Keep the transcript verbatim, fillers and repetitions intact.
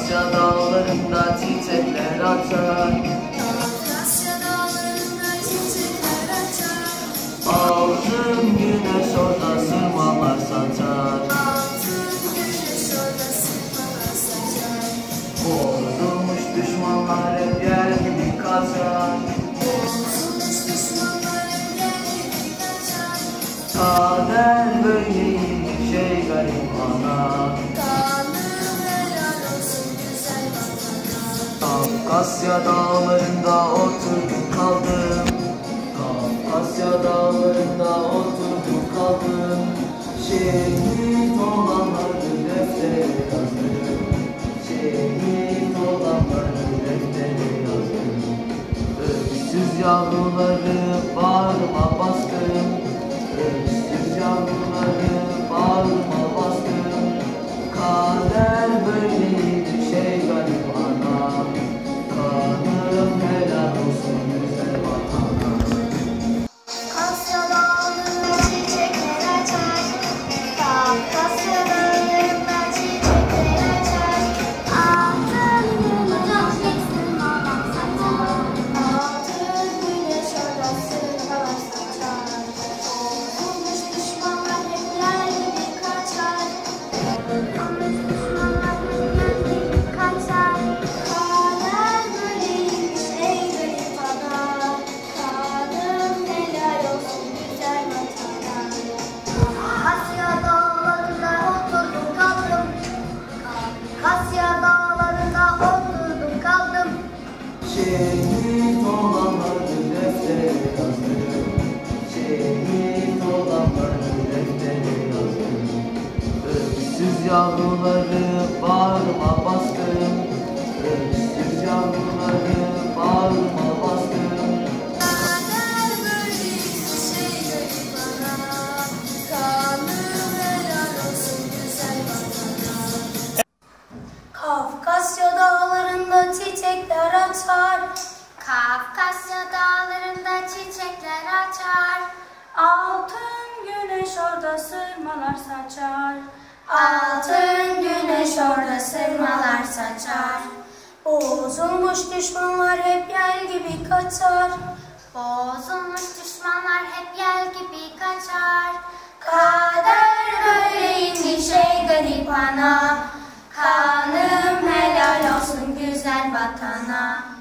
Kazya dağlarında titrler atar, Kazya dağlarında titrler atar. Altın güneş orada sırmalar satar, altın güneş orada sırmalar satar. Bozulmuş düşmanlar hep yer gibi kazar, bozulmuş düşmanlar hep yer gibi kazar. Kader böyleymiş şey garip ana, Kazya dağlarında oturdum kaldım, Kazya dağlarında oturdum kaldım. Şehit olanları deftere yazdım, şehit olanları deftere yazdım. Öksüz yavruları bağrıma bastım, öksüz yavruları bağrıma bastım. Kader böyleydi şey garip ana, kanım helal olsun güzel vatana. Kazya dağlarında çiçekler açar, Kazya dağlarında çiçekler açar. Altın güneş sırmalar saçar, altın güneş orada sırmalar saçar. Bozulmuş düşmanlar hep yer gibi kaçar, bozulmuş düşmanlar hep yer gibi kaçar. Şehit olanları deftere yazdım, şehit olanları deftere yazdım. Öksüz yavruları bağrıma bastım, öksüz yavruları bağrıma bastım. Kader böyleydi şey garip ana, kanım helal olsun güzel vatana. Kafkasya dağlarında çiçekler açar, Kafkasya dağlarında çiçekler açar. Altın güneş orada sırmalar saçar, altın güneş orada sırmalar saçar. Bozulmuş düşmanlar hep yel gibi kaçar, bozulmuş düşmanlar hep yel gibi kaçar. Kader böyleymiş ey garip ana, kanım helal olsun güzel vatana.